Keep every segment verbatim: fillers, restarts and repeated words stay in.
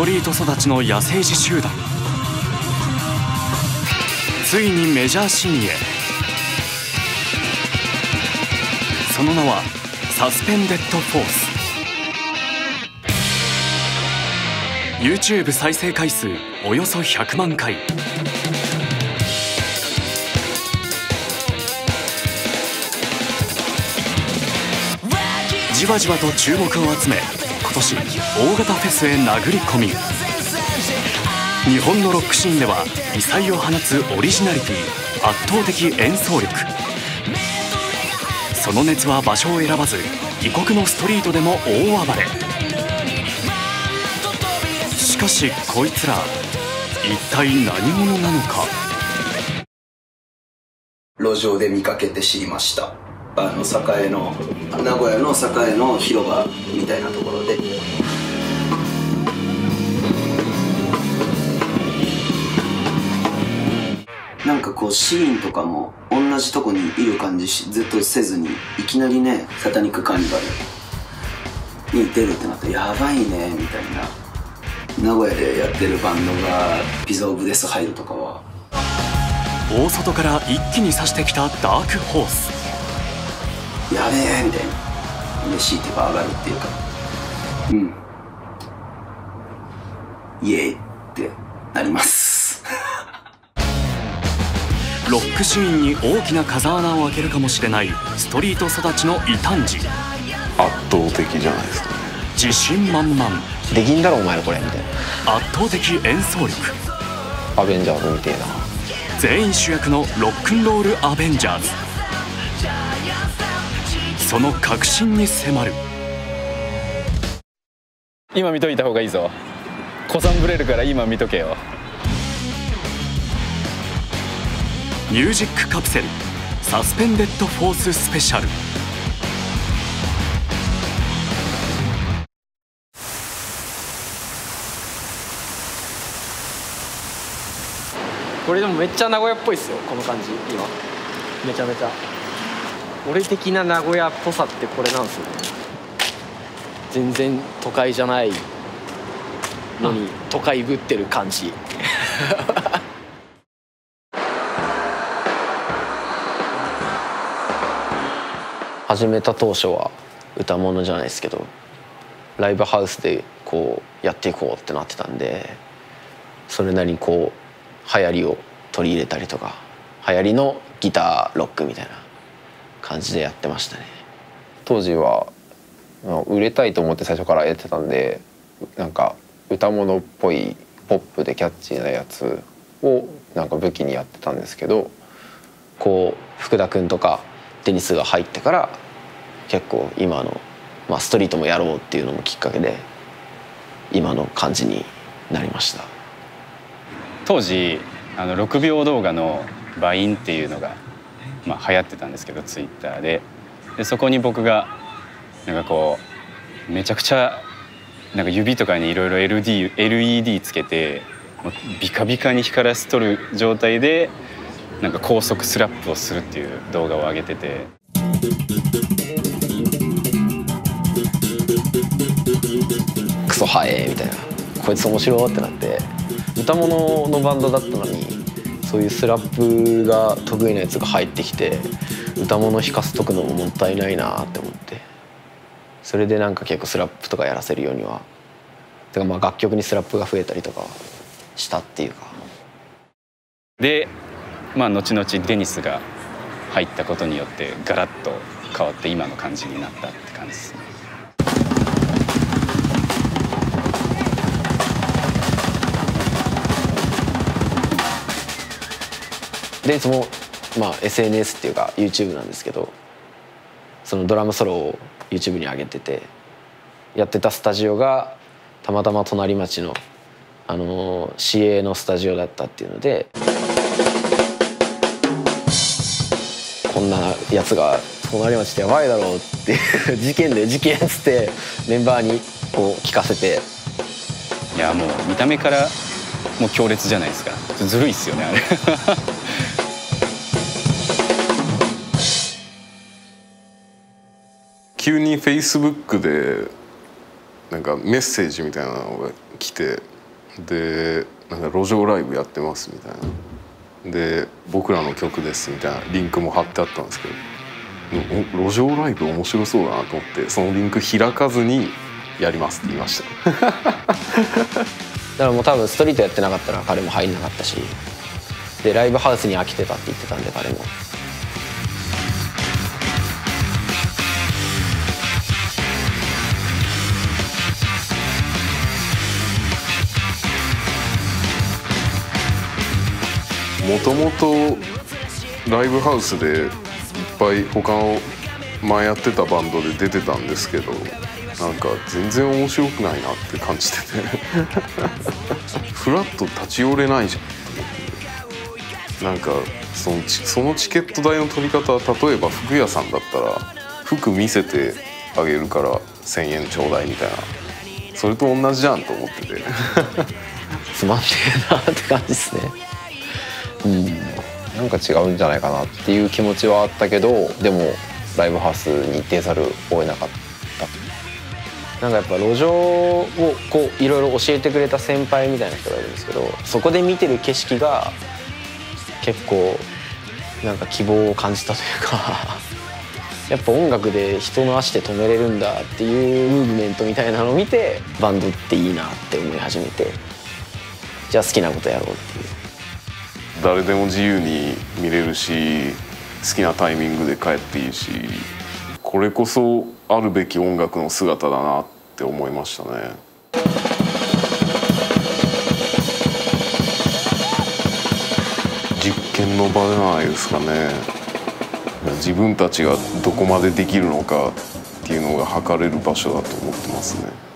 トリート育ちの野生児集団、ついにメジャーシーンへ。その名はサスペンデッドフォース。 YouTube 再生回数およそひゃくまんかい。じわじわと注目を集め、今年大型フェスへ殴り込み、日本のロックシーンでは異彩を放つオリジナリティ、圧倒的演奏力、その熱は場所を選ばず異国のストリートでも大暴れ。 しかしこいつら一体何者なのか。路上で見かけて知りました。あの栄の名古屋の栄の広場みたいなところで、なんかこうシーンとかも同じとこにいる感じしずっとせずに、いきなりねサタニックカーニバルに出るってなったらやばいねみたいな。 名古屋でやってるバンドがピザ・オブ・デス・入るとかは、大外から一気に差してきたダークホース、やべえみたいな、嬉しい手が上がるっていうか、うん、イエーイってなります。ロックシーンに大きな風穴を開けるかもしれないストリート育ちの異端児、圧倒的じゃないですか。 自信満々、できんだろお前らこれみたいな、圧倒的演奏力、アベンジャーズみてえな、全員主役のロックンロールアベンジャーズ、その確信に迫る。今見といた方がいいぞ、子さんぶれるから今見とけよ。ミュージックカプセルサスペンデッドフォーススペシャル。 これでもめっちゃ名古屋っぽいっすよ、この感じ。今めちゃめちゃ俺的な名古屋っぽさってこれなんですよね。全然都会じゃないのに都会ぶってる感じ。始めた当初は歌物じゃないですけど、ライブハウスでこうやっていこうってなってたんで、それなりにこう 流行りを取り入れたりとか、流行りのギターロックみたいな感じでやってましたね。当時は売れたいと思って最初からやってたんで、なんか歌物っぽいポップでキャッチーなやつをなんか武器にやってたんですけど、こう福田君とかデニスが入ってから結構今の、まあ、ストリートもやろうっていうのもきっかけで今の感じになりました。 当時あのろくびょう動画のバインっていうのが、まあ、流行ってたんですけど、ツイッター で, でそこに僕がなんかこうめちゃくちゃなんか指とかにいろいろ エルイーディー つけてもうビカビカに光らせとる状態でなんか高速スラップをするっていう動画を上げてて。クソハエみたいな、こいつ面白ってなって。 歌物のバンドだったのにそういうスラップが得意なやつが入ってきて歌物弾かせとくのももったいないなって思って、それでなんか結構スラップとかやらせるようには、てかまあ楽曲にスラップが増えたりとかしたっていうかで、まあ後々デニスが入ったことによってガラッと変わって今の感じになったって感じですね。 でいつも、まあ、エスエヌエス っていうか YouTube なんですけど、そのドラムソロを YouTube に上げてて、やってたスタジオがたまたま隣町の、あのー、シーエー のスタジオだったっていうので、こんなやつが隣町ってやばいだろうっていう事件で事件っつってメンバーにこう聞かせて、いやもう見た目からもう強烈じゃないですか。ずるいっすよねあれ。急に Facebook でなんかメッセージみたいなのが来て、でなんか路上ライブやってますみたいな、で僕らの曲ですみたいなリンクも貼ってあったんですけど、路上ライブ面白そうだなと思ってそのリンク開かずにやりますって言いましただからもう多分ストリートやってなかったら彼も入んなかったし、でライブハウスに飽きてたって言ってたんで彼も。もともとライブハウスでいっぱい他の前やってたバンドで出てたんですけど、なんか全然面白くないなって感じててフラッと立ち寄れないじゃん。なんかその、そのチケット代の取り方、例えば服屋さんだったら服見せてあげるからせんえんちょうだいみたいな、それと同じじゃんと思っててつまんねえなって感じですね。うん、なんか違うんじゃないかなっていう気持ちはあったけど、でもライブハウスに行ってざるを得なかった。なんかやっぱ路上をこういろいろ教えてくれた先輩みたいな人がいるんですけど、そこで見てる景色が結構なんか希望を感じたというかやっぱ音楽で人の足で止めれるんだっていうムーブメントみたいなのを見て、バンドっていいなって思い始めて、じゃあ好きなことやろうっていう。誰でも自由に見れるし、好きなタイミングで帰っていいし、これこそあるべき音楽の姿だなって思いましたね。実験の場じゃないですかね。自分たちがどこまでできるのかっていうのが測れる場所だと思ってますね。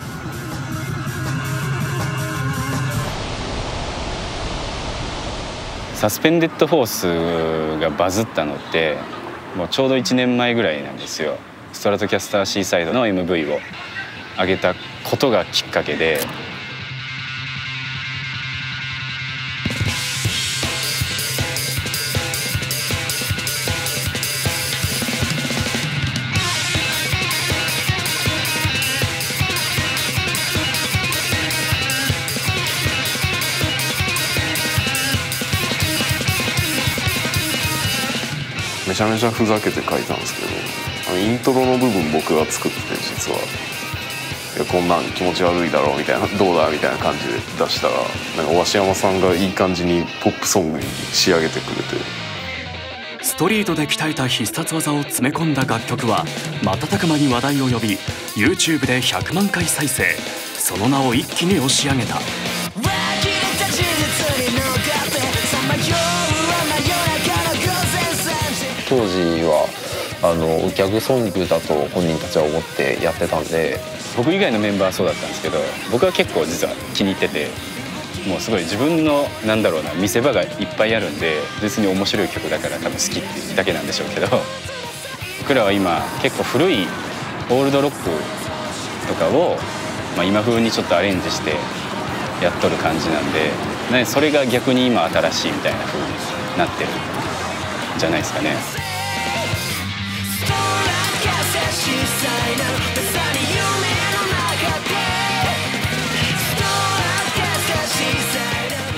サスペンデッドフォースがバズったのってもうちょうどいちねんまえぐらいなんですよ。ストラトキャスターシーサイドの エムブイ を上げたことがきっかけで、めちゃめちゃふざけて書いたんですけど、イントロの部分僕が作ってて、実はいやこんなん気持ち悪いだろうみたいな、どうだみたいな感じで出したら、なんか鷲山さんがいい感じにポップソングに仕上げてくれて、ストリートで鍛えた必殺技を詰め込んだ楽曲は瞬く間に話題を呼び、 ユーチューブ でひゃくまんかい再生、その名を一気に押し上げた。当時はあのギャグソングだと本人たちは思ってやってたんで、僕以外のメンバーはそうだったんですけど、僕は結構実は気に入ってて、もうすごい自分のなんだろうな見せ場がいっぱいあるんで、別に面白い曲だから多分好きってだけなんでしょうけど、僕らは今結構古いオールドロックとかを、まあ、今風にちょっとアレンジしてやっとる感じなんで、ね、それが逆に今新しいみたいな風になってるんじゃないですかね。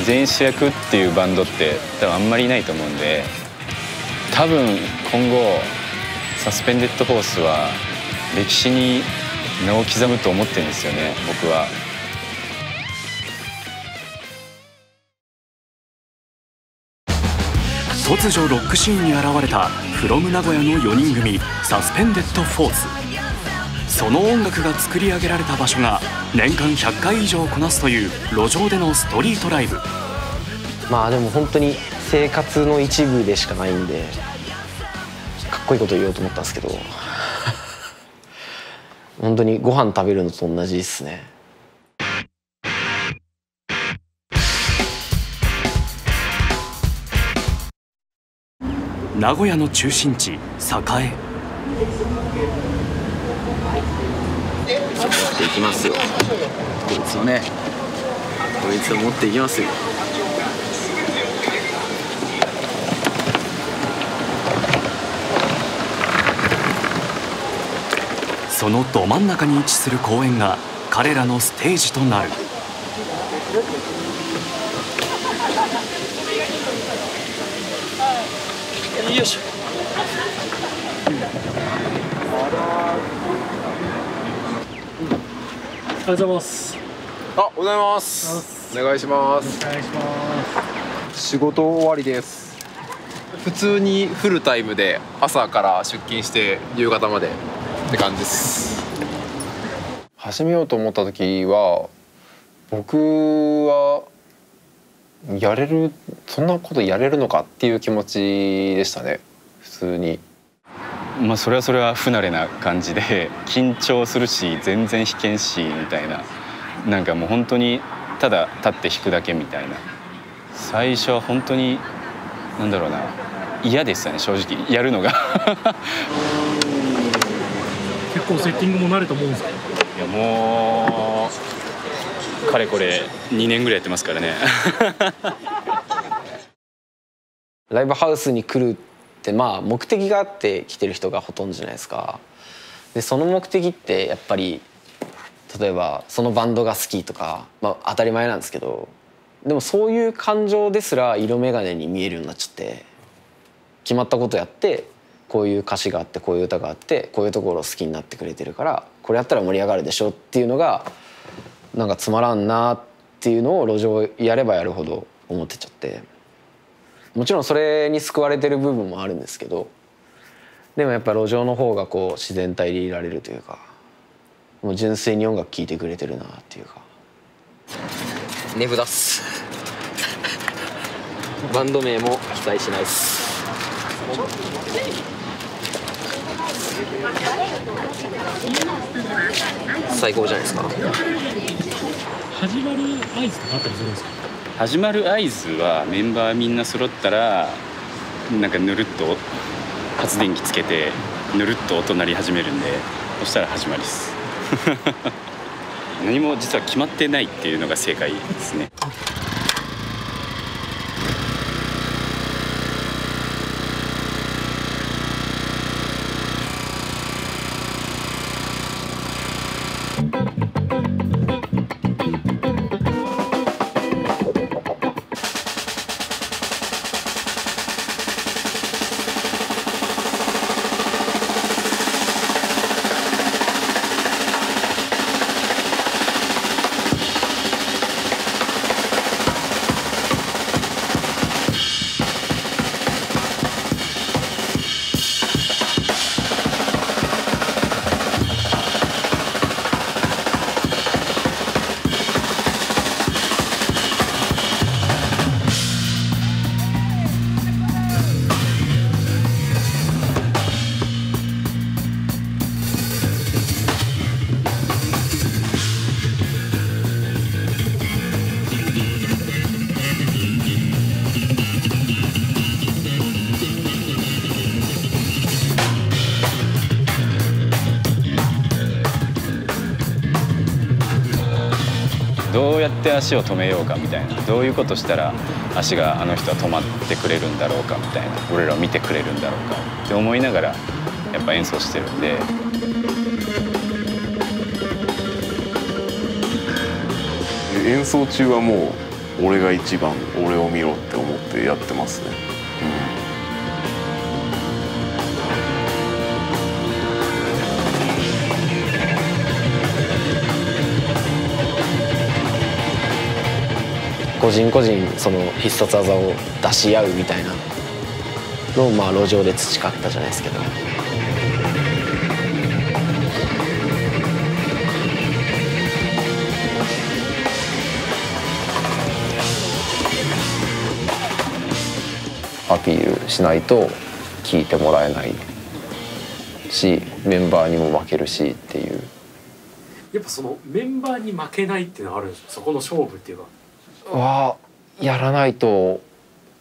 全主役っていうバンドって多分あんまりいないと思うんで、多分今後サスペンデッドフォースは歴史に名を刻むと思ってるんですよね、僕は。突如ロックシーンに現れた フロム 名古屋のよにん組サスペンデッドフォース。その音楽が作り上げられた場所が年間ひゃっかい以上こなすという路上でのストリートライブ。まあでも本当に生活の一部でしかないんで、かっこいいこと言おうと思ったんですけど本当にご飯食べるのと同じですね。名古屋の中心地、栄。持っていきますよ。こいつをね。こいつを持っていきますよ。そのど真ん中に位置する公園が彼らのステージとなる。るって言ってる。よいしょ。ありがとうございます。あ、おはようございます。お願いします。お願いします。仕事終わりです。普通にフルタイムで朝から出勤して夕方までって感じです。始めようと思った時は僕はやれる、そんなことやれるのかっていう気持ちでしたね。普通に。まあそれはそれは不慣れな感じで緊張するし全然弾けんしみたいな、なんかもう本当にただ立って弾くだけみたいな。最初は本当になんだろうな、嫌でしたね正直やるのが。結構セッティングも慣れたもんですか。いやもうかれこれにねんぐらいやってますからね。ライブハウスに来るってまあ目的があって来てる人がほとんどじゃないですか。でその目的ってやっぱり例えばそのバンドが好きとか、まあ、当たり前なんですけど、でもそういう感情ですら色眼鏡に見えるようになっちゃって、決まったことやって、こういう歌詞があってこういう歌があってこういうところを好きになってくれてるからこれやったら盛り上がるでしょっていうのがなんかつまらんなっていうのを路上やればやるほど思ってちゃって、もちろんそれに救われてる部分もあるんですけど、でもやっぱ路上の方がこう自然体でいられるというか、もう純粋に音楽聴いてくれてるなっていうか。ねぶだっす。バンド名も期待しないっす。最高じゃないですか。始まる合図とかあったりするんですか。始まる合図はメンバーみんな揃ったらなんかぬるっと発電機つけてぬるっと音鳴り始めるんで、そしたら始まりです。何も実は決まってないっていうのが正解ですね。どうやって足を止めようかみたいな、どういうことしたら足があの人は止まってくれるんだろうかみたいな、俺らを見てくれるんだろうかって思いながらやっぱ演奏してるんで。演奏中はもう俺が一番、俺を見ろって思ってやってますね。うん、個人個人その必殺技を出し合うみたいなのをまあ路上で培ったじゃないですけど、アピールしないと聞いてもらえないし、メンバーにも負けるしっていう。やっぱそのメンバーに負けないっていうのはあるんですか、そこの勝負っていうか。はやらないと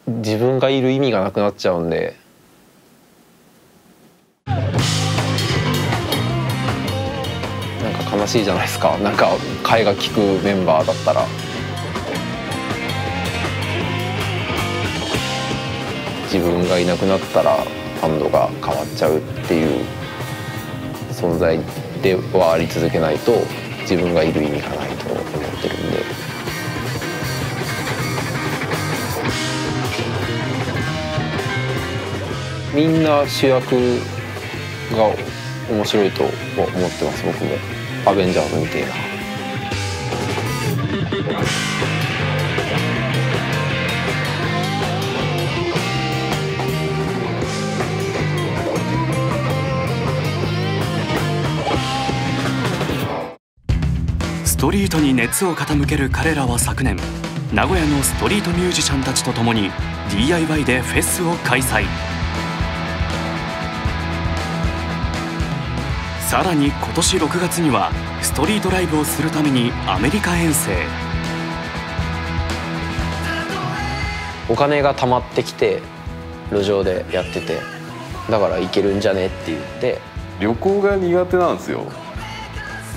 自分がいる意味がなくなっちゃうんで。なんか悲しいじゃないですか、なんか替えが利くメンバーだったら。自分がいなくなったらバンドが変わっちゃうっていう存在ではあり続けないと、自分がいる意味がないと思ってるんで。みんな主役が面白いと思ってます。僕もアベンジャーズみたいな。ストリートに熱を傾ける彼らは昨年、名古屋のストリートミュージシャンたちと共に ディーアイワイ でフェスを開催。さらに今年ろくがつにはストリートライブをするためにアメリカ遠征。お金が貯まってきて路上でやってて、だから行けるんじゃねって言って。旅行が苦手なんですよ。だか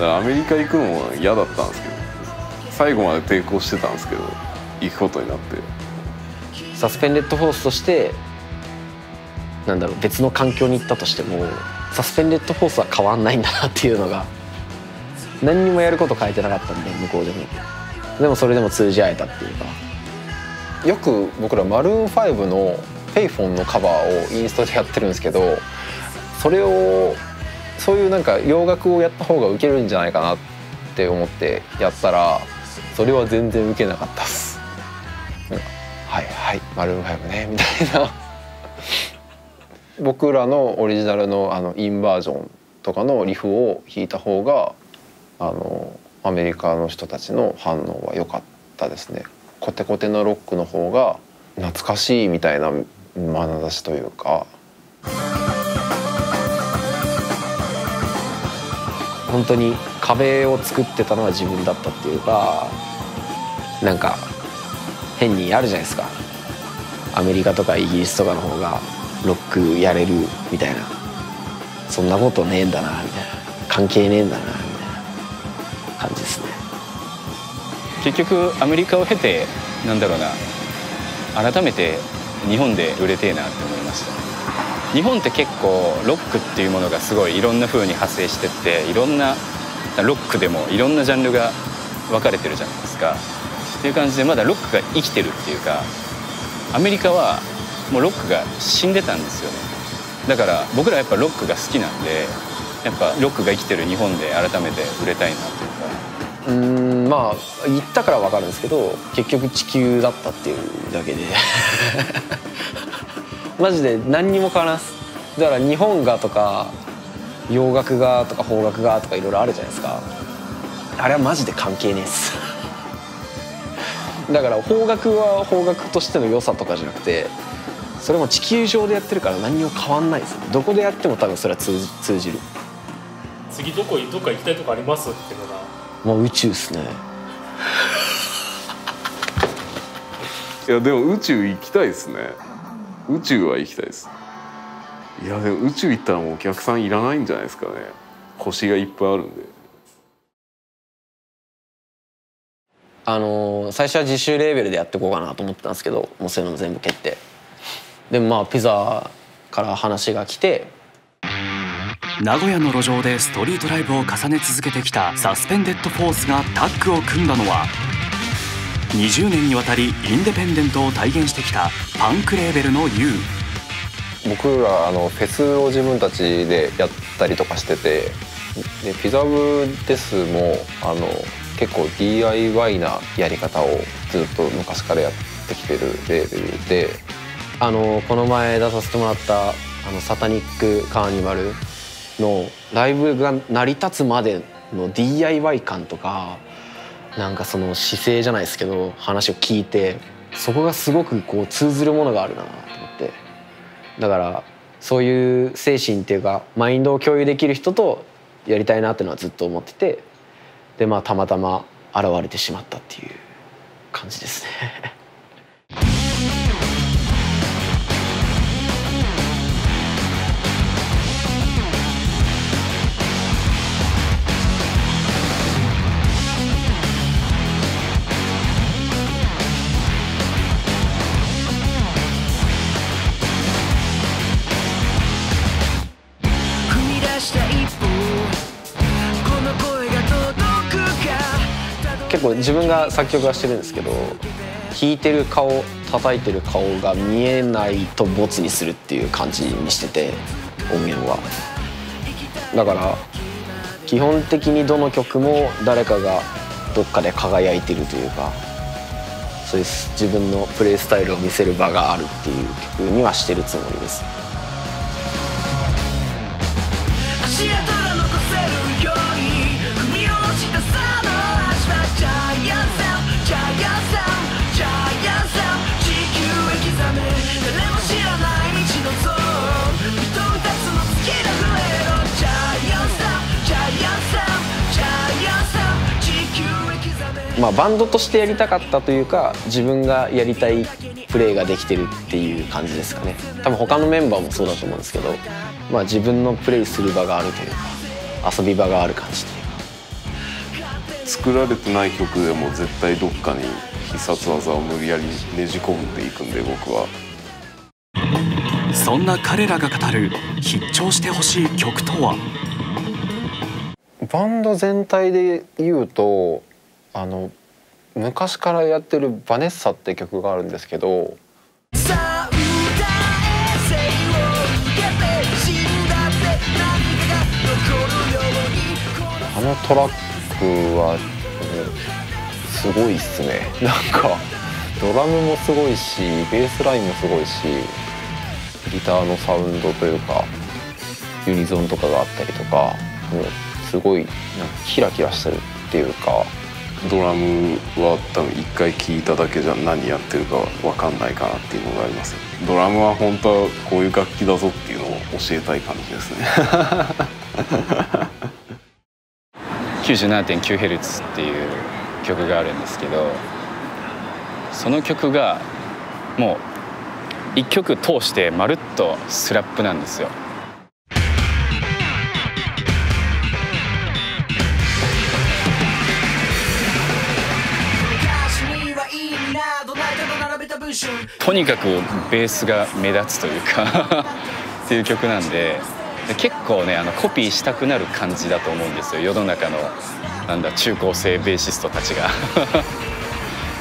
らアメリカ行くのは嫌だったんですけど、最後まで抵抗してたんですけど行くことになって。サスペンデッドフォースとしてなんだろう、別の環境に行ったとしてもサスペンデッドフォースは変わんないんだなっていうのが、何にもやること変えてなかったんで向こうでも、でもそれでも通じ合えたっていうか。よく僕らマルーンファイブの「Payphone」のカバーをインストでやってるんですけど、それをそういうなんか洋楽をやった方がウケるんじゃないかなって思ってやったら、それは全然ウケなかったっす。はいはいマルーンファイブねみたいな。僕らのオリジナルのあのインバージョンとかのリフを弾いた方があのアメリカの人たちの反応は良かったですね。コテコテのロックの方が懐かしいみたいな眼差しというか。本当に壁を作ってたのは自分だったっていうか、なんか変にあるじゃないですか、アメリカとかイギリスとかの方がロックやれるみたいな。そんなことねえんだなみたいな、関係ねえんだなみたいな感じですね。結局アメリカを経てなんだろうな、改めて日本で売れてえなって思いました。日本って結構ロックっていうものがすごいいろんな風に派生してって、いろんなロックでもいろんなジャンルが分かれてるじゃないですか。っていう感じでまだロックが生きてるっていうか、アメリカはもうロックが死んでたんですよね。だから僕らやっぱロックが好きなんで、やっぱロックが生きてる日本で改めて売れたいなというか。うーん、まあ言ったから分かるんですけど、結局地球だったっていうだけでマジで何にも変わらんす。だから日本がとか洋楽がとか邦楽がとかいろいろあるじゃないですか。あれはマジで関係ねえっすだから邦楽は邦楽としての良さとかじゃなくて、それも地球上でやってるから何も変わんないですよ。どこでやっても多分それは通じ、通じる。次どこどっか行きたいとこありますっていうのがもう宇宙ですねいやでも宇宙行きたいですね。宇宙は行きたいです。いやでも宇宙行ったらもうお客さんいらないんじゃないですかね。星がいっぱいあるんで。あのー、最初は自主レーベルでやっていこうかなと思ってたんですけど、もうそういうのも全部決定。でもまあピザから話が来て、名古屋の路上でストリートライブを重ね続けてきたサスペンデッドフォースがタッグを組んだのは、にじゅうねんにわたりインデペンデントを体現してきたパンクレーベルの ユー。 僕らあのフェスを自分たちでやったりとかしてて、でピザ部ですもあの結構 ディーアイワイ なやり方をずっと昔からやってきてるレーベルで。あのこの前出させてもらったあのサタニックカーニバルのライブが成り立つまでの ディーアイワイ 感とか、なんかその姿勢じゃないですけど話を聞いて、そこがすごくこう通ずるものがあるなと思って。だからそういう精神っていうかマインドを共有できる人とやりたいなっていうのはずっと思ってて、でまあたまたま現れてしまったっていう感じですね自分が作曲はしてるんですけど、弾いてる顔叩いてる顔が見えないとボツにするっていう感じにしてて、音源はだから基本的にどの曲も誰かがどっかで輝いてるというか、そういう自分のプレイスタイルを見せる場があるっていう曲にはしてるつもりです。まあ、バンドとしてやりたかったというか、自分がやりたいプレーができてるっていう感じですかね。多分他のメンバーもそうだと思うんですけど、まあ、自分のプレイする場があるというか、遊び場がある感じというか。作られてない曲でも絶対どっかに必殺技を無理やりねじ込んでいくんで、僕は。そんな彼らが語る必聴してほしい曲とは。バンド全体で言うと、あの昔からやってる「ヴァネッサ」って曲があるんですけど、あのトラックはすごいっすね。なんかドラムもすごいし、ベースラインもすごいし、ギターのサウンドというかユニゾンとかがあったりとか、もうすごいなんかキラキラしてるっていうか。ドラムは多分一回聴いただけじゃ何やってるか分かんないかなっていうのがあります。ドラムは本当はこういう楽器だぞっていうのを教えたい感じですね。きゅうじゅうななてんきゅうヘルツ っていう曲があるんですけど、その曲がもういっきょく通してまるっとスラップなんですよ。とにかくベースが目立つというかっていう曲なんで、結構ね、あのコピーしたくなる感じだと思うんですよ、世の中のなんだ中高生ベーシストたちが。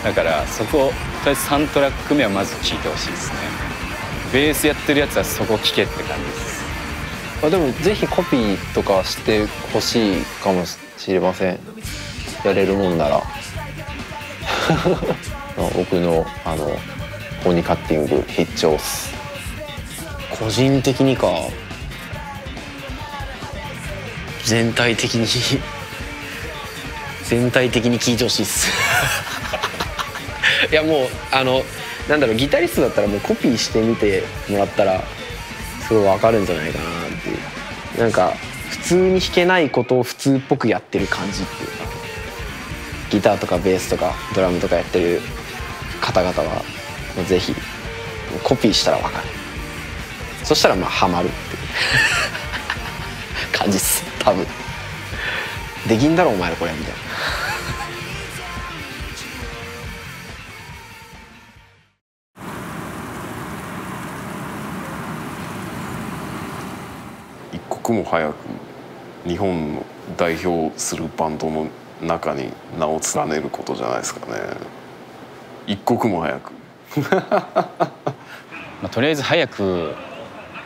だからそこをとりあえずさんトラックめはまず聴いてほしいですね。ベースやってるやつはそこ聴けって感じです。あ、でもぜひコピーとかしてほしいかもしれません、やれるもんなら。僕のあのコニカッティング必聴っす。個人的にか、全体的に全体的に聴いてほしいっす。いやもうあのなんだろう、ギタリストだったらもうコピーしてみてもらったらすごい分かるんじゃないかなっていう、なんか普通に弾けないことを普通っぽくやってる感じっていうか。ギターとかベースとかドラムとかやってる方々はぜひコピーしたら分かる。そしたらまあハマるっていう感じっす、多分。できんだろお前らこれみたいな。一刻も早く日本の代表するバンドの中に名を連ねることじゃないですかね、一刻も早く。まあ、とりあえず早く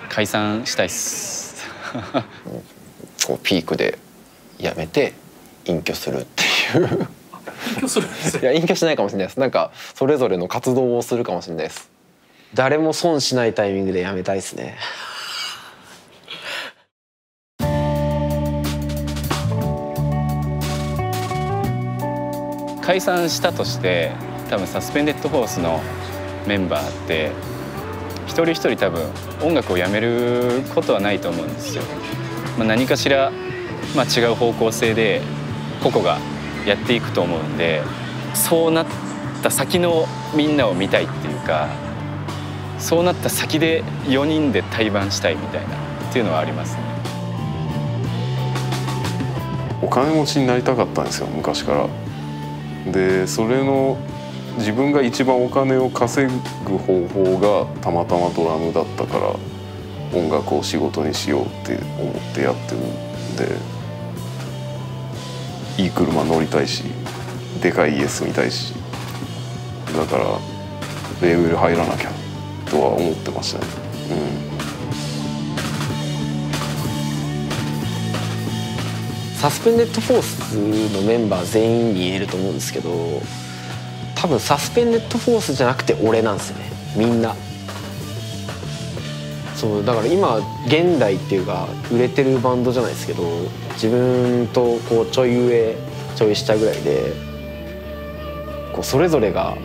解散したいっす。こうピークでやめて隠居するっていう。隠居するんですよ。いや隠居しないかもしれないです。なんかそれぞれの活動をするかもしれないです。誰も損しないタイミングでやめたいですね。解散したとして多分サスペンデッドフォースのメンバーって一人一人多分音楽をやめることはないと思うんですよ。まあ、何かしら、まあ、違う方向性で個々がやっていくと思うんで、そうなった先のみんなを見たいっていうか、そうなった先でよにんで対バンしたいみたいなっていうのはありますね。お金持ちになりたかったんですよ、昔から。でそれの自分が一番お金を稼ぐ方法がたまたまドラムだったから、音楽を仕事にしようって思ってやってるんで、いい車乗りたいし、でかい家住みたいし、だからベーブル入らなきゃとは思ってましたね。うん、サスペンデッドフォースのメンバー全員に言えると思うんですけど、多分サスペンデッドフォースじゃなくて俺なんですよね、みんな。そうだから今現代っていうか売れてるバンドじゃないですけど、自分とこうちょい上ちょい下ぐらいでこうそれぞれが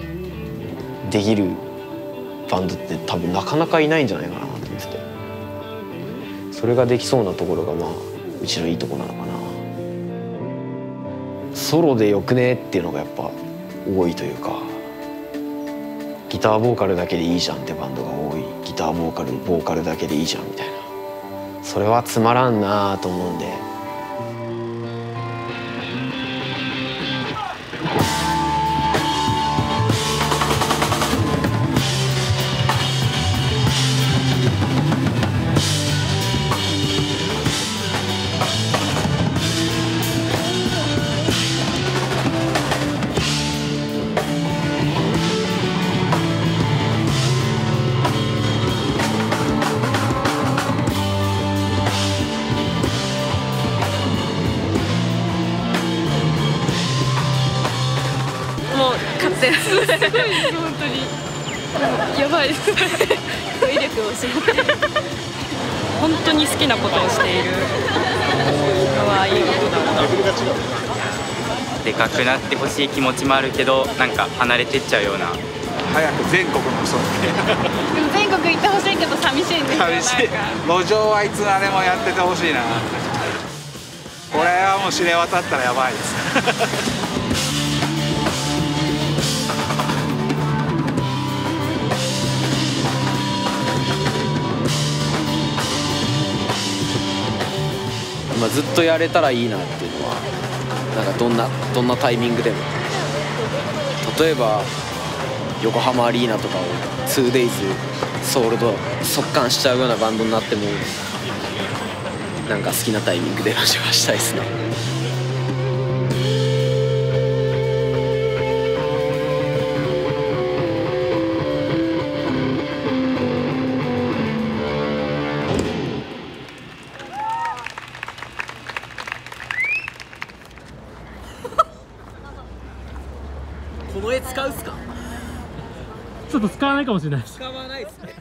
できるバンドって多分なかなかいないんじゃないかなと思ってて、それができそうなところがまあうちのいいとこなのかな。ソロでよくねっていうのがやっぱ多いというか、ギターボーカルだけでいいじゃんってバンドが多い。ギターボーカルボーカルだけでいいじゃんみたいな、それはつまらんなあと思うんで、本当にやばいです。威力を失って本当に好きなことをしているのはいいことだな。でかくなってほしい気持ちもあるけど、なんか離れてっちゃうような。早く全国もそうね。でも全国行ってほしいけど寂しいんですよ。寂しい。路上はいつまでもやっててほしいな。これはもう知れ渡ったらやばいです。まあずっとやれたらいいなっていうのは、なんかどんなどんなタイミングでも、例えば横浜アリーナとかを ツーデイズ ソールド速乾しちゃうようなバンドになっても、なんか好きなタイミングでラジオはしたいですね。この絵使うっすか？ちょっと使わないかもしれない。使わないっすね。